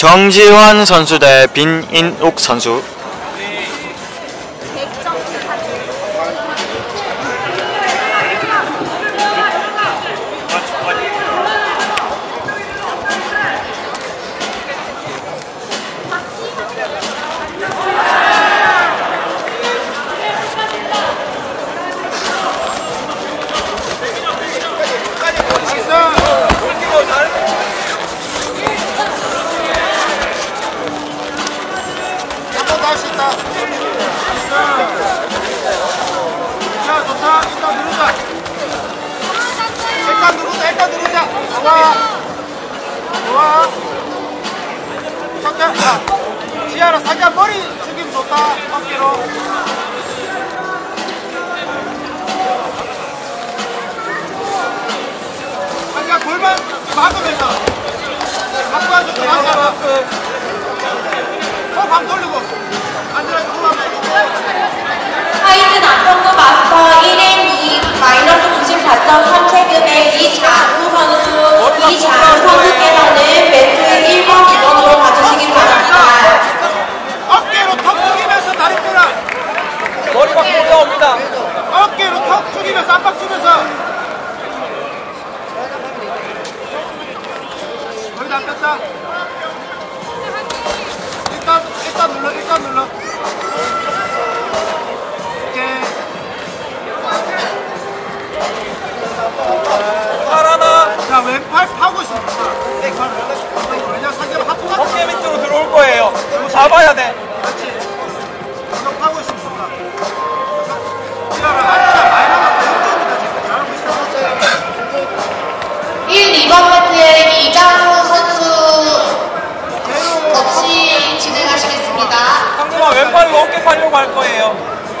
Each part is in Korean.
정지환 선수 대 빈인욱 선수. 지아라 자기야 머리 숙이면 좋다. 어깨로 자기야 골반 막으면서 갖고 와줘. 잡아 호흡 돌리고 앉으라고 호흡 하이든 앞선거 마스터 1M2 마이너스 94.3세금의 이장우 선수께서는 매트 1번 2번으로 봐주시길 바랍니다. 어깨로 턱 죽이면서 다리 빼라. 머리 밖에 올라옵니다. 어깨로 턱 죽이면서 안박 주면서 머리도 안 뺐다. 일단 눌러 오케이. 살아나. 자 왼팔 파고 싶어. 왜냐 상대로 하프가 어깨 밑으로 들어올 거예요. 이거 잡아야 돼. 그렇지. 이거 파고 싶어. 일어나. 마이너스 1,2번 매트에 이장우 선수 없이 진행하시겠습니다. 상대방 왼팔로 어깨 파려고 할 거예요.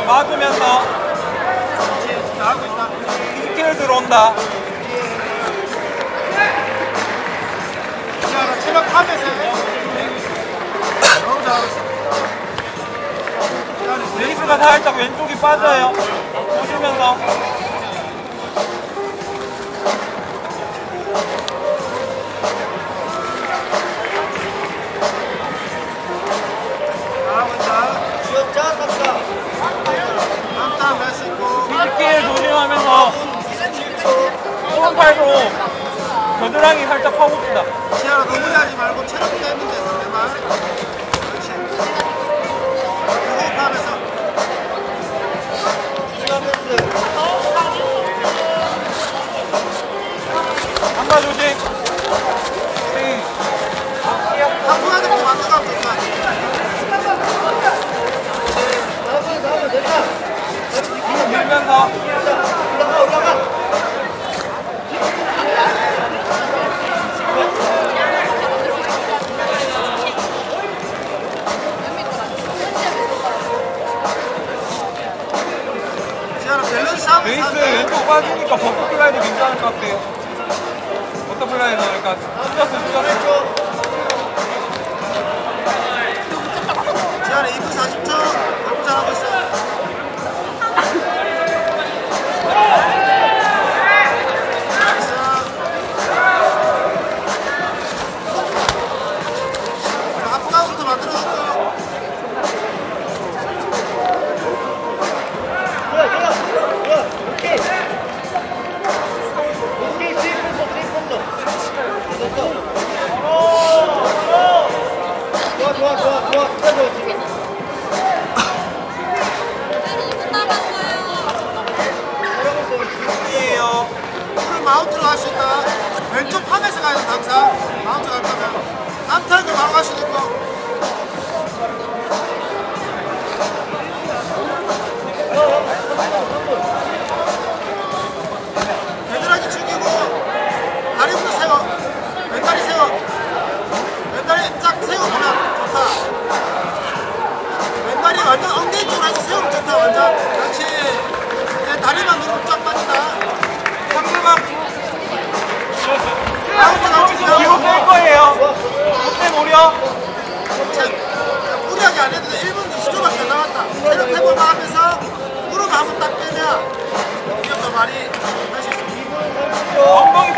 막으면서. 그렇지. 나가고 있다. 이렇게 들어온다. 체력 하면서 너무 잘하고 레이스가 살짝 왼쪽이 빠져요. 보시면서 뒷길 조심하면서 오른팔로 겨드랑이 살짝 파고듭니다. 지아라 너무 하지 말고 체력 때문에 상대방. 그렇지. 호흡하면서. 안마 조직. 한국에 대고 만나가면 된다. 뒤로 밀면서. 올라가. 베이스 왼쪽 빠지니까 버터 플라이도 괜찮을 것 같아요. 버터 플라이 넣으니까 찢었어. 지안이 2분 40초 너무 잘하고 있어. 마운트로 할 수 있다. 왼쪽 팜에서 가야 된다. 항상 마운트 갈 거면 암탈도 바로 갈 수도 있고. 배드라기 죽이고 다리부터 세워. 왼다리 세워. 왼다리 쫙 세워보면 좋다. 왼다리 완전 엉덩이 쪽으로 해서 세우면 좋다. 완전 그렇지. 이제 다리만 누르면 쫙 빠진다. 이거 뺄 거예요. 그때 무려 무리하게 안 해도 돼. 1분 20초밖에 남았다. 계속 해볼만 하면서 무릎 한번 딱 빼면 이게 더 많이 할 수 있어. 엉덩이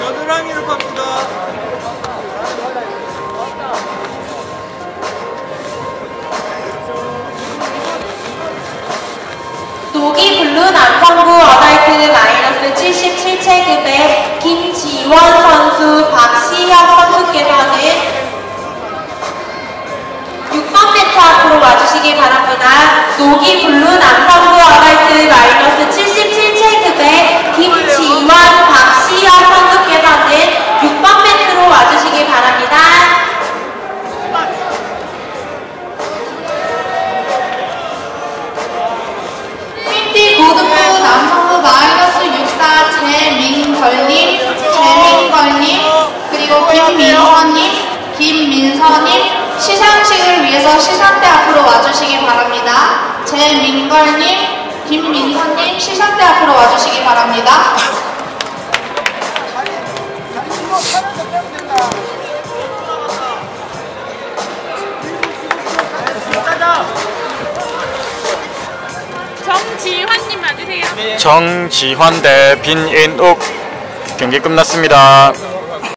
겨드랑이를 팝니다. 노기블루 남성부 어덜트 마이너스 77체급의 김지원 선수, 박시혁 선수께서는 6번 매트 앞으로 와주시기 바랍니다. 노기블루 남성부 어덜트 마이너스 77체급의 김지원, 박시혁 선수께서는 6번 매트로 와주시기 바랍니다. 고등부 남성부 마이너스 64 재민걸님, 그리고 김민호님, 김민서님 시상식을 위해서 시상대 앞으로 와주시기 바랍니다. 재민걸님, 김민서님 시상대 앞으로 와주시기 바랍니다. 정지환님 맞으세요? 정지환 대 빈인욱 경기 끝났습니다.